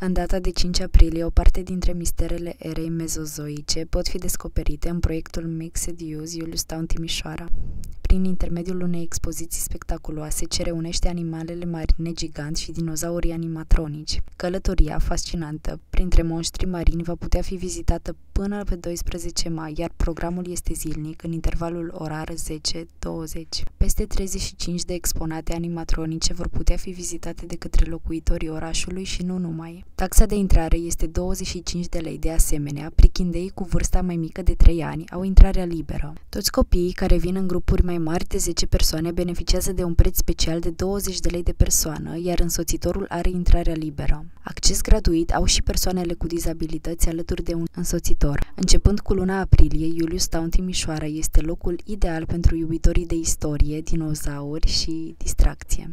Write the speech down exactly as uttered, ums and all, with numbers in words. În data de cinci aprilie, o parte dintre misterele erei mezozoice pot fi descoperite în proiectul Mixed Use Iulius Town Timișoara. Prin intermediul unei expoziții spectaculoase ce reunește animalele marine giganți și dinozaurii animatronici. Călătoria fascinantă printre monștrii marini va putea fi vizitată până pe doisprezece mai, iar programul este zilnic în intervalul orar zece douăzeci. Peste treizeci și cinci de exponate animatronice vor putea fi vizitate de către locuitorii orașului și nu numai. Taxa de intrare este douăzeci și cinci de lei, de asemenea, prichindeii cu vârsta mai mică de trei ani au intrarea liberă. Toți copiii care vin în grupuri mai mari de zece persoane beneficiază de un preț special de douăzeci de lei de persoană, iar însoțitorul are intrarea liberă. Acces gratuit au și persoanele cu dizabilități alături de un însoțitor. Începând cu luna aprilie, Iulius Town Timișoara este locul ideal pentru iubitorii de istorie, dinozauri și distracție.